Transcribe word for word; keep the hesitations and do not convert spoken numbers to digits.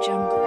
jungle.